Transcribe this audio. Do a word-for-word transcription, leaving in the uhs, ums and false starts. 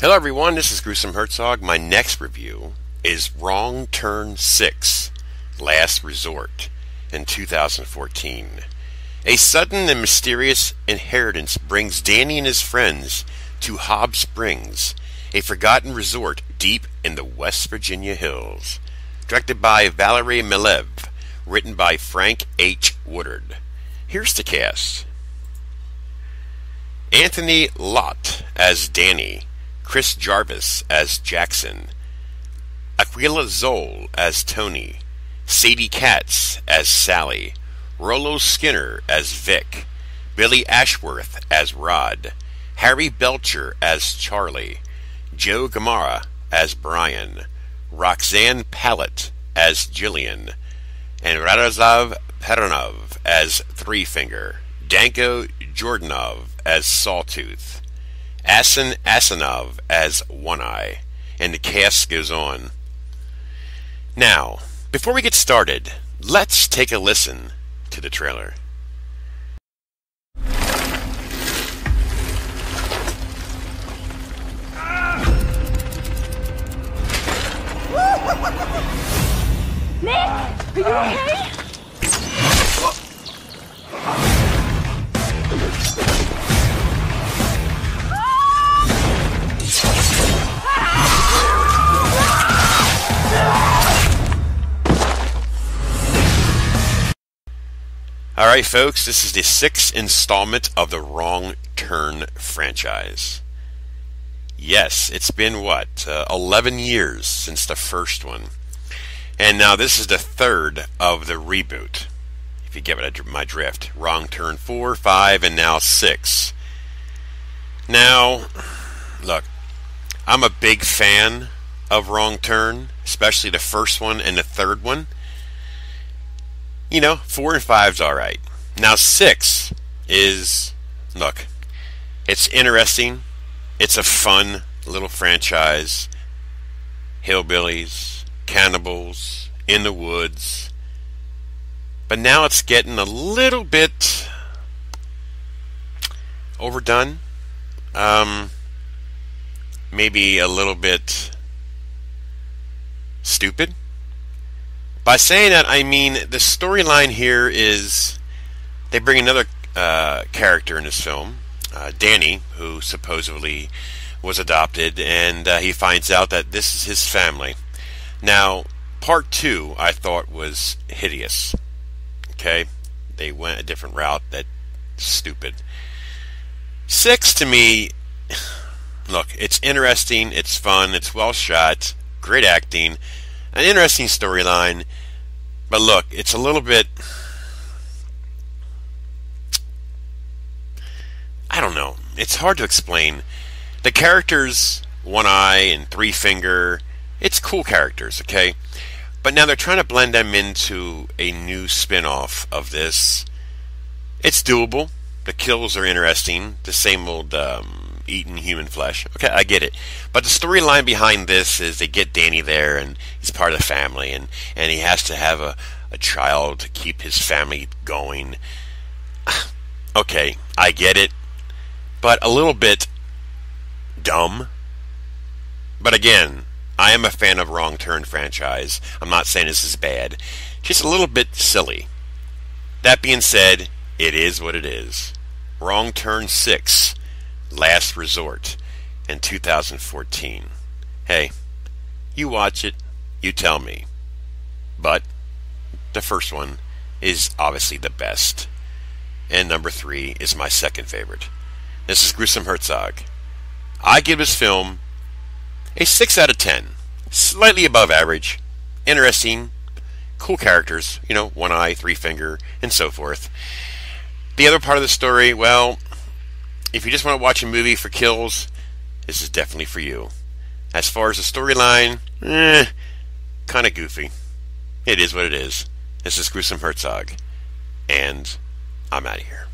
Hello everyone, this is Gruesome Hertzogg. My next review is Wrong Turn six, Last Resort, in two thousand fourteen. A sudden and mysterious inheritance brings Danny and his friends to Hob Springs, a forgotten resort deep in the West Virginia hills. Directed by Valeri Milev, written by Frank H. Woodward. Here's the cast. Anthony Lott as Danny, Chris Jarvis as Jackson, Aquila Zole as Tony, Sadie Katz as Sally, Rollo Skinner as Vic, Billy Ashworth as Rod, Harry Belcher as Charlie, Joe Gamara as Brian, Roxanne Pallet as Jillian, and Razav Peronov as Three Finger, Danko Jordanov as Sawtooth, Asin Asinov as One Eye, and the cast goes on. Now, before we get started, let's take a listen to the trailer. Nick, are you okay? Alright folks, this is the sixth installment of the Wrong Turn franchise. Yes, it's been what, uh, eleven years since the first one. And now this is the third of the reboot, if you get my drift. Wrong Turn four, five, and now six. Now, look, I'm a big fan of Wrong Turn, especially the first one and the third one. You know, four and five's all right. Now six is, look, it's interesting. It's a fun little franchise. Hillbillies, cannibals, in the woods. But now it's getting a little bit overdone. Um, maybe a little bit stupid. By saying that, I mean the storyline here is they bring another uh, character in this film, uh, Danny, who supposedly was adopted, and uh, he finds out that this is his family. Now, part two, I thought, was hideous. Okay? They went a different route. That's stupid. Six, to me, look, it's interesting, it's fun, it's well shot, great acting, an interesting storyline, but look, it's a little bit, I don't know, it's hard to explain. The characters, One Eye and Three Finger, it's cool characters, okay? But now they're trying to blend them into a new spin-off of this. It's doable. The kills are interesting. The same old, um, eating human flesh. Okay, I get it. But the storyline behind this is they get Danny there, and he's part of the family, and, and he has to have a, a child to keep his family going. Okay, I get it. But a little bit dumb. But again, I am a fan of Wrong Turn franchise. I'm not saying this is bad. Just a little bit silly. That being said, it is what it is. Wrong Turn six, Last Resort, in two thousand fourteen. Hey, you watch it, you tell me. But the first one is obviously the best. And number three is my second favorite. This is Gruesome Hertzogg. I give this film a six out of ten. Slightly above average. Interesting. Cool characters. You know, One Eye, Three Finger, and so forth. The other part of the story, well, if you just want to watch a movie for kills, this is definitely for you. As far as the storyline, eh, kind of goofy. It is what it is. This is Gruesome Hertzogg, and I'm out of here.